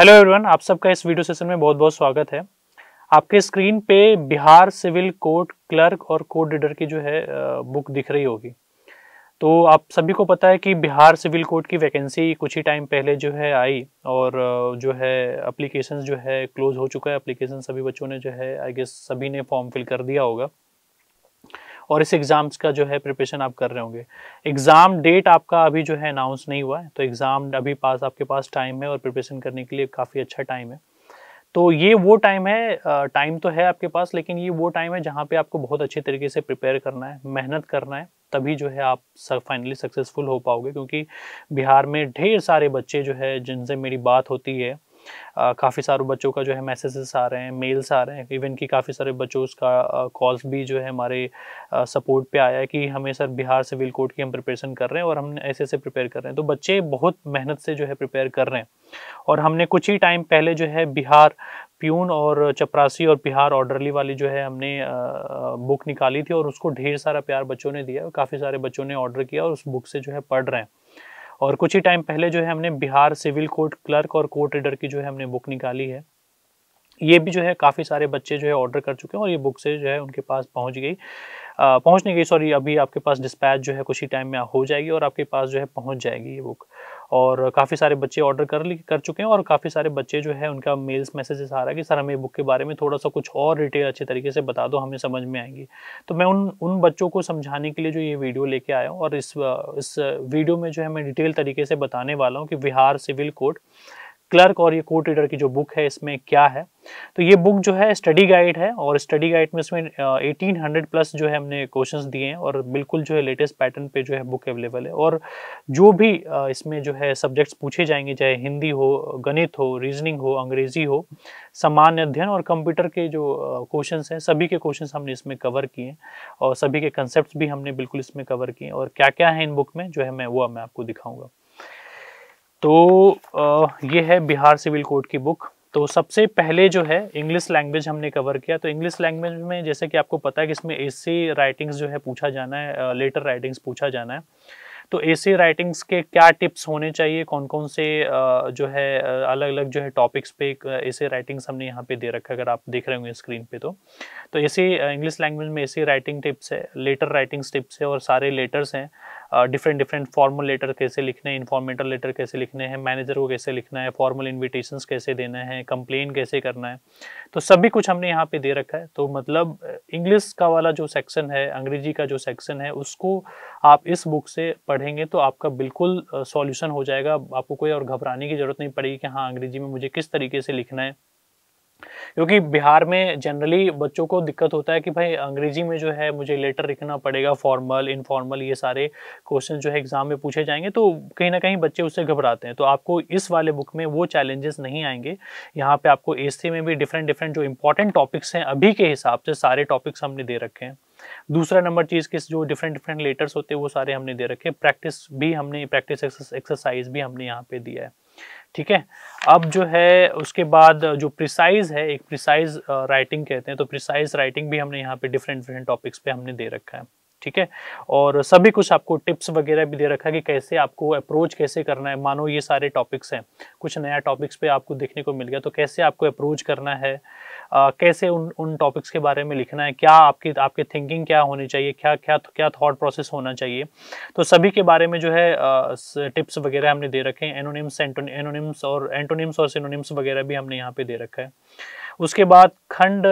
Hello everyone, आप सबका इस वीडियो सेशन में बहुत बहुत स्वागत है। आपके स्क्रीन पे बिहार सिविल कोर्ट क्लर्क और कोर्ट रीडर की जो है बुक दिख रही होगी। तो आप सभी को पता है कि बिहार सिविल कोर्ट की वैकेंसी कुछ ही टाइम पहले जो है आई और जो है एप्लीकेशंस जो है क्लोज हो चुका है। एप्लीकेशन सभी बच्चों ने जो है आई गेस सभी ने फॉर्म फिल कर दिया होगा और इस एग्ज़ाम्स का जो है प्रिपरेशन आप कर रहे होंगे। एग्ज़ाम डेट आपका अभी जो है अनाउंस नहीं हुआ है, तो एग्ज़ाम अभी पास आपके पास टाइम है और प्रिपरेशन करने के लिए काफ़ी अच्छा टाइम है। तो ये वो टाइम है, टाइम तो है आपके पास, लेकिन ये वो टाइम है जहाँ पे आपको बहुत अच्छे तरीके से प्रिपेयर करना है, मेहनत करना है, तभी जो है आप फाइनली सक्सेसफुल हो पाओगे। क्योंकि बिहार में ढेर सारे बच्चे जो है जिनसे मेरी बात होती है, काफ़ी सारे बच्चों का जो है मैसेजेस आ रहे हैं, मेल्स आ रहे हैं, इवन कि काफ़ी सारे बच्चों का कॉल्स भी जो है हमारे सपोर्ट पे आया है कि हमें सर बिहार सिविल कोर्ट की हम प्रिपरेशन कर रहे हैं और हम ऐसे ऐसे प्रिपेयर कर रहे हैं। तो बच्चे बहुत मेहनत से जो है प्रिपेयर कर रहे हैं और हमने कुछ ही टाइम पहले जो है बिहार प्यून और चपरासी और बिहार ऑर्डरली वाली जो है हमने बुक निकाली थी और उसको ढेर सारा प्यार बच्चों ने दिया, काफ़ी सारे बच्चों ने ऑर्डर किया और उस बुक से जो है पढ़ रहे हैं। और कुछ ही टाइम पहले जो है हमने बिहार सिविल कोर्ट क्लर्क और कोर्ट रीडर की जो है हमने बुक निकाली है, ये भी जो है काफ़ी सारे बच्चे जो है ऑर्डर कर चुके हैं और ये बुक से जो है उनके पास पहुंच नहीं गई, सॉरी अभी आपके पास डिस्पैच जो है कुछ ही टाइम में हो जाएगी और आपके पास जो है पहुंच जाएगी ये बुक। और काफ़ी सारे बच्चे ऑर्डर कर चुके हैं और काफ़ी सारे बच्चे जो है उनका मेल्स मैसेजेस आ रहा है कि सर हमें बुक के बारे में थोड़ा सा कुछ और डिटेल अच्छे तरीके से बता दो, हमें समझ में आएंगी। तो मैं उन बच्चों को समझाने के लिए जो ये वीडियो लेके आया हूँ और इस वीडियो में जो है मैं डिटेल तरीके से बताने वाला हूँ कि बिहार सिविल कोर्ट क्लर्क और ये कोर्ट रीडर की जो बुक है इसमें क्या है। तो ये बुक जो है स्टडी गाइड है और स्टडी गाइड में इसमें 1800 प्लस जो है हमने क्वेश्चंस दिए हैं और बिल्कुल जो है लेटेस्ट पैटर्न पे जो है बुक अवेलेबल है। और जो भी इसमें जो है सब्जेक्ट्स पूछे जाएंगे, चाहे हिंदी हो, गणित हो, रीजनिंग हो, अंग्रेजी हो, सामान्य अध्ययन और कंप्यूटर के जो क्वेश्चंस हैं, सभी के क्वेश्चंस हमने इसमें कवर किए और सभी के कंसेप्ट भी हमने बिल्कुल इसमें कवर किए। और क्या क्या है इन बुक में जो है मैं आपको दिखाऊँगा। तो ये है बिहार सिविल कोर्ट की बुक। तो सबसे पहले जो है इंग्लिश लैंग्वेज हमने कवर किया। तो इंग्लिश लैंग्वेज में जैसे कि आपको पता है कि इसमें एसे राइटिंग्स जो है पूछा जाना है, लेटर राइटिंग्स पूछा जाना है। तो एसे राइटिंग्स के क्या टिप्स होने चाहिए, कौन कौन से जो है अलग अलग जो है टॉपिक्स पे एसे राइटिंग्स हमने यहाँ पे दे रखा है, अगर आप देख रहे होंगे स्क्रीन पे। तो एसे इंग्लिश लैंग्वेज में एसे राइटिंग टिप्स है, लेटर राइटिंग्स टिप्स है और सारे लेटर्स हैं, डिफरेंट फॉर्मल लेटर कैसे लिखने हैं, इन्फॉर्मेटल लेटर कैसे लिखने हैं, मैनेजर को कैसे लिखना है, फॉर्मल इन्विटेशंस कैसे देना है, कंप्लेन कैसे करना है, तो सभी कुछ हमने यहाँ पे दे रखा है। तो मतलब इंग्लिश का वाला जो सेक्शन है, अंग्रेजी का जो सेक्शन है, उसको आप इस बुक से पढ़ेंगे तो आपका बिल्कुल सॉल्यूशन हो जाएगा। आपको कोई और घबराने की ज़रूरत नहीं पड़ेगी कि हाँ अंग्रेजी में मुझे किस तरीके से लिखना है, क्योंकि बिहार में जनरली बच्चों को दिक्कत होता है कि भाई अंग्रेजी में जो है मुझे लेटर लिखना पड़ेगा, फॉर्मल इनफॉर्मल ये सारे क्वेश्चन जो है एग्जाम में पूछे जाएंगे, तो कहीं ना कहीं बच्चे उससे घबराते हैं। तो आपको इस वाले बुक में वो चैलेंजेस नहीं आएंगे। यहाँ पे आपको एसे में भी डिफरेंट जो इंपॉर्टेंट टॉपिक्स हैं अभी के हिसाब से सारे टॉपिक्स हमने दे रखे हैं। दूसरा नंबर चीज़ कि जो डिफरेंट लेटर्स होते हैं वो सारे हमने दे रखे हैं। प्रैक्टिस एक्सरसाइज भी हमने यहाँ पे दिया है, ठीक है। अब जो है उसके बाद जो प्रिसाइज है, एक प्रिसाइज राइटिंग कहते हैं, तो प्रिसाइज राइटिंग भी हमने यहाँ पे डिफरेंट टॉपिक्स पे हमने दे रखा है, ठीक है। और सभी कुछ आपको टिप्स वगैरह भी दे रखा है कि कैसे आपको अप्रोच कैसे करना है। मानो ये सारे टॉपिक्स हैं, कुछ नया टॉपिक्स पे आपको देखने को मिल गया, तो कैसे आपको अप्रोच करना है, कैसे उन टॉपिक्स के बारे में लिखना है, क्या आपके थिंकिंग क्या होनी चाहिए, क्या थॉट प्रोसेस होना चाहिए, तो सभी के बारे में जो है टिप्स वगैरह हमने दे रखे हैं। एंटोनिम्स और सिनोनिम्स वगैरह भी हमने यहाँ पे दे रखा है। उसके बाद खंड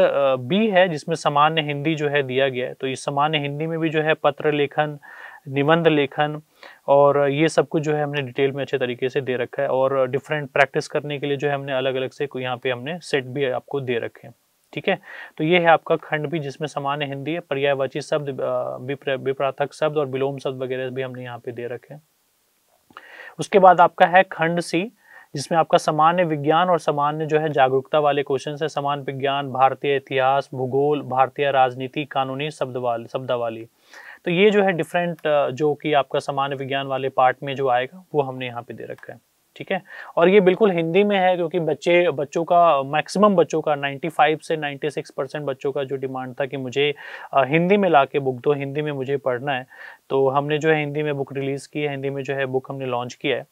बी है जिसमें सामान्य हिंदी जो है दिया गया है। तो इस सामान्य हिंदी में भी जो है पत्र लेखन, निबंध लेखन और ये सब कुछ जो है हमने डिटेल में अच्छे तरीके से दे रखा है। और डिफरेंट प्रैक्टिस करने के लिए जो है हमने अलग अलग से यहाँ पे हमने सेट भी आपको दे रखे हैं, ठीक है। तो ये है आपका खंड भी जिसमें सामान्य हिंदी है, पर्यायवाची शब्द, विप्रार्थक शब्द और विलोम शब्द वगैरह भी हमने यहाँ पे दे रखे हैं। उसके बाद आपका है खंड सी जिसमें आपका सामान्य विज्ञान और सामान्य जो है जागरूकता वाले क्वेश्चन है। सामान्य विज्ञान, भारतीय इतिहास, भूगोल, भारतीय राजनीति, कानूनी शब्दावली, तो ये जो है डिफरेंट जो कि आपका सामान्य विज्ञान वाले पार्ट में जो आएगा वो हमने यहाँ पे दे रखा है, ठीक है। और ये बिल्कुल हिंदी में है क्योंकि बच्चों का मैक्सिमम 95 से 96% बच्चों का जो डिमांड था कि मुझे हिंदी में लाके बुक दो, हिंदी में मुझे पढ़ना है, तो हमने जो है हिंदी में बुक रिलीज़ की है, हिंदी में जो है बुक हमने लॉन्च किया है।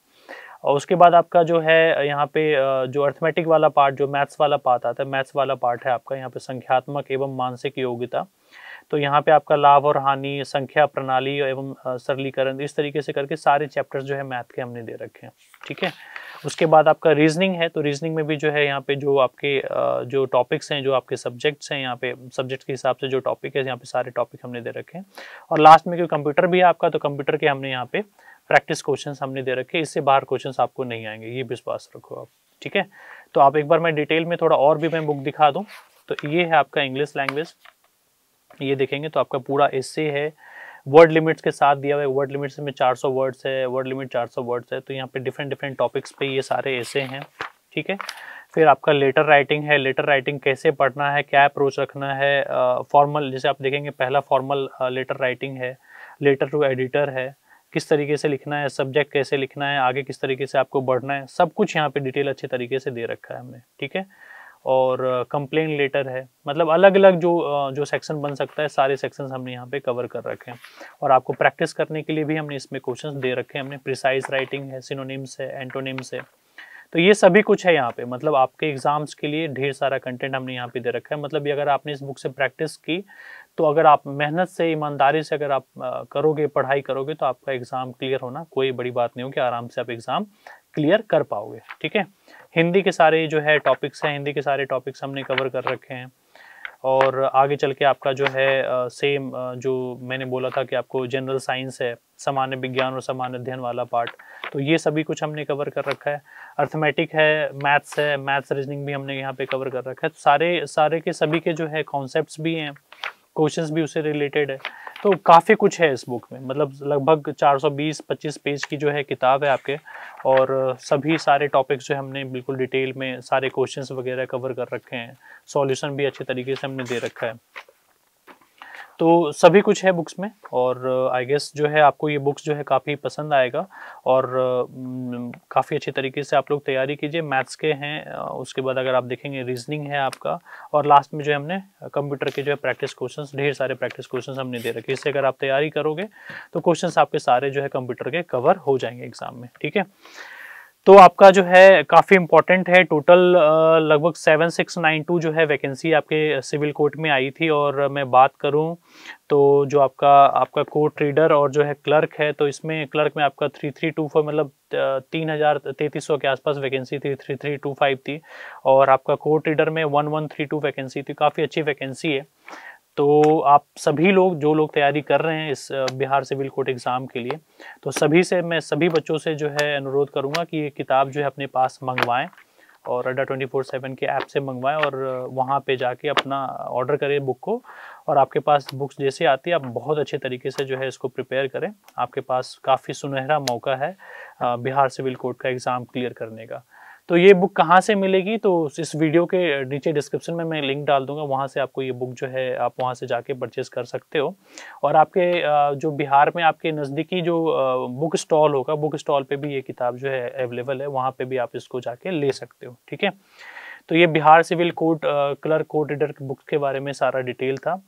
और उसके बाद आपका जो है यहाँ पे जो अर्थमेटिक वाला पार्ट, जो मैथ्स वाला पार्ट आता है, मैथ्स वाला पार्ट है आपका यहाँ पे संख्यात्मक एवं मानसिक योग्यता। तो यहाँ पे आपका लाभ और हानि, संख्या प्रणाली एवं सरलीकरण, इस तरीके से करके सारे चैप्टर्स जो है मैथ के हमने दे रखे हैं, ठीक है। उसके बाद आपका रीजनिंग है, तो रीजनिंग में भी जो है यहाँ पे जो आपके जो टॉपिक्स हैं, जो आपके सब्जेक्ट्स हैं, यहाँ पे सब्जेक्ट के हिसाब से जो टॉपिक है यहाँ पे सारे टॉपिक हमने दे रखे हैं। और लास्ट में क्योंकि कंप्यूटर भी है आपका, तो कंप्यूटर के हमने यहाँ पे प्रैक्टिस क्वेश्चंस हमने दे रखे, इससे बाहर क्वेश्चंस आपको नहीं आएंगे, ये विश्वास रखो आप, ठीक है। तो आप एक बार मैं डिटेल में थोड़ा और भी मैं बुक दिखा दूँ, तो ये है आपका इंग्लिश लैंग्वेज, ये देखेंगे तो आपका पूरा एसे है, वर्ड लिमिट्स के साथ दिया हुआ है, वर्ड लिमिट्स में 400 वर्ड्स है, वर्ड लिमिट 400 वर्ड्स है। तो यहाँ पे डिफरेंट डिफरेंट टॉपिक्स पे ये सारे ऐसे हैं, ठीक है। फिर आपका लेटर राइटिंग है, लेटर राइटिंग कैसे पढ़ना है, क्या अप्रोच रखना है, फॉर्मल, जैसे आप देखेंगे पहला फॉर्मल लेटर राइटिंग है, लेटर टू एडिटर है, किस तरीके से लिखना है, सब्जेक्ट कैसे लिखना है, आगे किस तरीके से आपको बढ़ना है, सब कुछ यहाँ पे डिटेल अच्छे तरीके से दे रखा है हमने, ठीक है। और कंप्लेन लेटर है, मतलब अलग अलग जो सेक्शन बन सकता है सारे सेक्शंस हमने यहाँ पे कवर कर रखे हैं। और आपको प्रैक्टिस करने के लिए भी हमने इसमें क्वेश्चंस दे रखे हैं हमने। प्रिसाइज राइटिंग है, सिनोनिम्स है, एंटोनिम्स है, तो ये सभी कुछ है यहाँ पे, मतलब आपके एग्जाम्स के लिए ढेर सारा कंटेंट हमने यहाँ पे दे रखा है। मतलब ये अगर आपने इस बुक से प्रैक्टिस की, तो अगर आप मेहनत से, ईमानदारी से अगर आप करोगे, पढ़ाई करोगे, तो आपका एग्ज़ाम क्लियर होना कोई बड़ी बात नहीं होगी, आराम से आप एग्ज़ाम क्लियर कर पाओगे, ठीक है। हिंदी के सारे जो है टॉपिक्स हैं, हिंदी के सारे टॉपिक्स हमने कवर कर रखे हैं। और आगे चल के आपका जो है सेम जो मैंने बोला था कि आपको जनरल साइंस है, सामान्य विज्ञान और सामान्य अध्ययन वाला पार्ट, तो ये सभी कुछ हमने कवर कर रखा है। अर्थमेटिक है, मैथ्स है, मैथ्स रीजनिंग भी हमने यहाँ पे कवर कर रखा है। सारे के सभी जो है कॉन्सेप्ट्स भी हैं, क्वेश्चंस भी उससे रिलेटेड है, तो काफ़ी कुछ है इस बुक में। मतलब लगभग 420-25 पेज की जो है किताब है आपके, और सभी सारे टॉपिक्स जो हमने बिल्कुल डिटेल में सारे क्वेश्चंस वगैरह कवर कर रखे हैं, सॉल्यूशन भी अच्छे तरीके से हमने दे रखा है। तो सभी कुछ है बुक्स में, और आई गेस जो है आपको ये बुक्स जो है काफ़ी पसंद आएगा, और काफ़ी अच्छे तरीके से आप लोग तैयारी कीजिए। मैथ्स के हैं, उसके बाद अगर आप देखेंगे रीजनिंग है आपका, और लास्ट में जो हमने कंप्यूटर के जो है प्रैक्टिस क्वेश्चंस, ढेर सारे प्रैक्टिस क्वेश्चंस हमने दे रखे। इससे अगर आप तैयारी करोगे तो क्वेश्चंस आपके सारे जो है कंप्यूटर के कवर हो जाएंगे एग्जाम में, ठीक है। तो आपका जो है काफ़ी इम्पोर्टेंट है। टोटल लगभग 7692 जो है वैकेंसी आपके सिविल कोर्ट में आई थी। और मैं बात करूं तो जो आपका कोर्ट रीडर और जो है क्लर्क है, तो इसमें क्लर्क में आपका 3324 मतलब 3300 के आसपास वैकेंसी थी, 3325 थी। और आपका कोर्ट रीडर में 1132 वैकेंसी थी, काफ़ी अच्छी वैकेंसी है। तो आप सभी लोग जो लोग तैयारी कर रहे हैं इस बिहार सिविल कोर्ट एग्ज़ाम के लिए, तो मैं सभी बच्चों से जो है अनुरोध करूंगा कि ये किताब जो है अपने पास मंगवाएं, और अड्डा 247 के ऐप से मंगवाएं, और वहां पे जाके अपना ऑर्डर करें बुक को। और आपके पास बुक्स जैसे आती है, आप बहुत अच्छे तरीके से जो है इसको प्रिपेयर करें। आपके पास काफ़ी सुनहरा मौका है बिहार सिविल कोर्ट का एग्ज़ाम क्लियर करने का। तो ये बुक कहाँ से मिलेगी, तो इस वीडियो के नीचे डिस्क्रिप्शन में मैं लिंक डाल दूंगा, वहाँ से आपको ये बुक जो है आप वहाँ से जाके परचेज़ कर सकते हो। और आपके जो बिहार में आपके नज़दीकी जो बुक स्टॉल होगा, बुक स्टॉल पे भी ये किताब जो है अवेलेबल है, वहाँ पे भी आप इसको जाके ले सकते हो, ठीक है। तो ये Bihar civil court clerk court reader की बुक के बारे में सारा डिटेल था।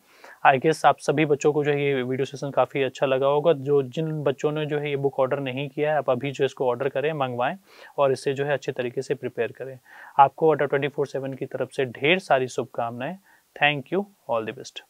आई गेस आप सभी बच्चों को जो है ये वीडियो सेशन काफ़ी अच्छा लगा होगा। जिन बच्चों ने जो है ये बुक ऑर्डर नहीं किया है, आप अभी जो इसको ऑर्डर करें, मंगवाएं, और इससे जो है अच्छे तरीके से प्रिपेयर करें। आपको अड्डा 247 की तरफ से ढेर सारी शुभकामनाएं। Thank you, all the best.